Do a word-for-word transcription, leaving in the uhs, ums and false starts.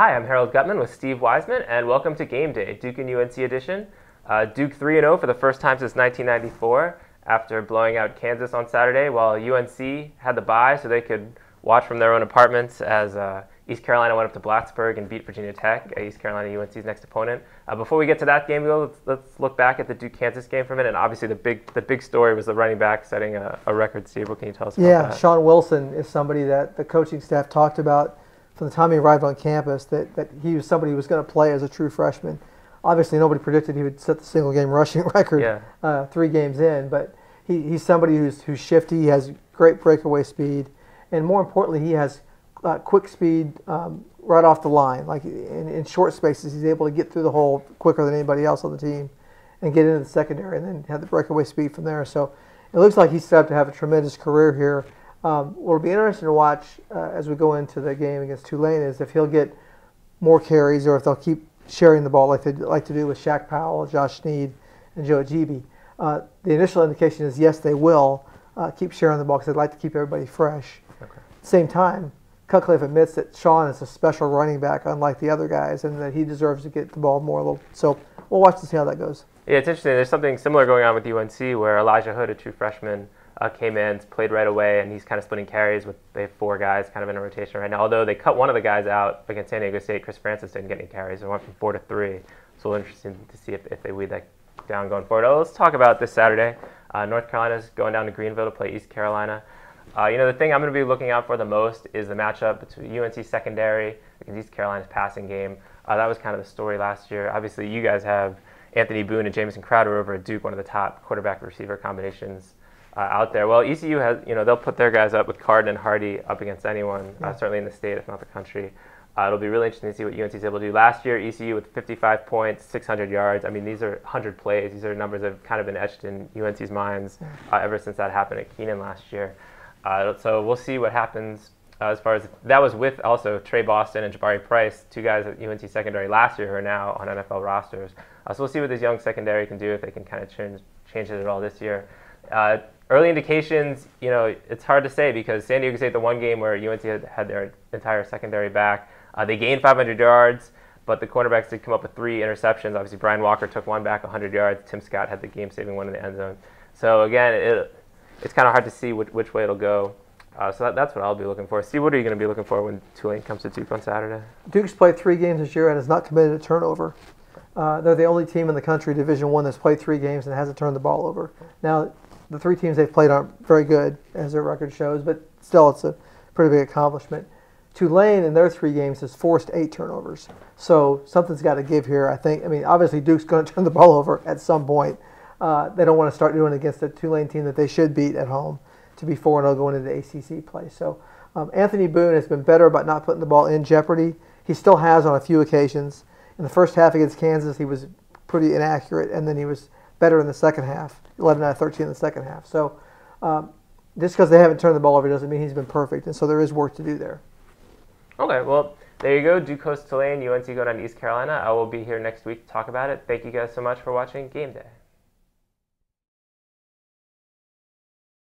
Hi, I'm Harold Gutman with Steve Wiseman, and welcome to Game Day, Duke and U N C edition. Uh, Duke three and oh for the first time since nineteen ninety-four after blowing out Kansas on Saturday, while U N C had the bye so they could watch from their own apartments as uh, East Carolina went up to Blacksburg and beat Virginia Tech, East Carolina U N C's next opponent. Uh, before we get to that game, let's, let's look back at the Duke-Kansas game for a minute. And obviously the big the big story was the running back setting a, a record. Steve, what can you tell us about that? Yeah, Shaun Wilson is somebody that the coaching staff talked about from the time he arrived on campus, that, that he was somebody who was going to play as a true freshman. Obviously, nobody predicted he would set the single-game rushing record yeah. uh, three games in, but he, he's somebody who's, who's shifty, has great breakaway speed, and more importantly, he has uh, quick speed um, right off the line. Like in, in short spaces, he's able to get through the hole quicker than anybody else on the team and get into the secondary and then have the breakaway speed from there. So it looks like he's set up to have a tremendous career here. Um, what will be interesting to watch uh, as we go into the game against Tulane is if he'll get more carries or if they'll keep sharing the ball like they like to do with Shaq Powell, Josh Snead, and Joe Ajibi. Uh, the initial indication is yes, they will uh, keep sharing the ball because they'd like to keep everybody fresh. Okay. At the same time, Cutcliffe admits that Shaun is a special running back, unlike the other guys, and that he deserves to get the ball more a little. So we'll watch to see how that goes. Yeah, it's interesting. There's something similar going on with U N C where Elijah Hood, a true freshman, Uh, came in, played right away, and he's kind of splitting carries with they have four guys kind of in a rotation right now. Although they cut one of the guys out against San Diego State, Chris Francis didn't get any carries. They went from four to three. So it's interesting to see if, if they weed that down going forward. Oh, let's talk about this Saturday. Uh, North Carolina's going down to Greenville to play East Carolina. Uh, you know, the thing I'm going to be looking out for the most is the matchup between U N C secondary and East Carolina's passing game. Uh, that was kind of the story last year. Obviously, you guys have Anthony Boone and Jameson Crowder over at Duke, one of the top quarterback-receiver combinations Uh, out there. Well, E C U has, you know, they'll put their guys up with Carden and Hardy up against anyone, yeah. uh, certainly in the state, if not the country. Uh, it'll be really interesting to see what U N C is able to do. Last year, E C U with fifty-five points, six hundred yards. I mean, these are one hundred plays. These are numbers that have kind of been etched in U N C's minds uh, ever since that happened at Keenan last year. Uh, so we'll see what happens uh, as far as that was with also Trey Boston and Jabari Price, two guys at U N C secondary last year who are now on N F L rosters. Uh, so we'll see what this young secondary can do if they can kind of change, change it at all this year. Uh, Early indications, you know, it's hard to say because San Diego State, the one game where U N C had, had their entire secondary back, uh, they gained five hundred yards, but the cornerbacks did come up with three interceptions. Obviously, Brian Walker took one back, one hundred yards. Tim Scott had the game-saving one in the end zone. So, again, it, it's kind of hard to see which, which way it'll go. Uh, so that, that's what I'll be looking for. Steve, what are you going to be looking for when Tulane comes to Duke on Saturday? Duke's played three games this year and has not committed a turnover. Uh, they're the only team in the country, Division One, that's played three games and hasn't turned the ball over. Now, the three teams they've played aren't very good, as their record shows, but still it's a pretty big accomplishment. Tulane in their three games has forced eight turnovers. So something's got to give here, I think. I mean, obviously Duke's going to turn the ball over at some point. Uh, they don't want to start doing it against the Tulane team that they should beat at home to be four and oh going into A C C play. So um, Anthony Boone has been better about not putting the ball in jeopardy. He still has on a few occasions. In the first half against Kansas, he was pretty inaccurate, and then he was better in the second half, eleven out of thirteen in the second half. So um, just because they haven't turned the ball over doesn't mean he's been perfect, and so there is work to do there. Okay, well, there you go. Duke hosts Tulane, U N C going down to East Carolina. I will be here next week to talk about it. Thank you guys so much for watching Game Day.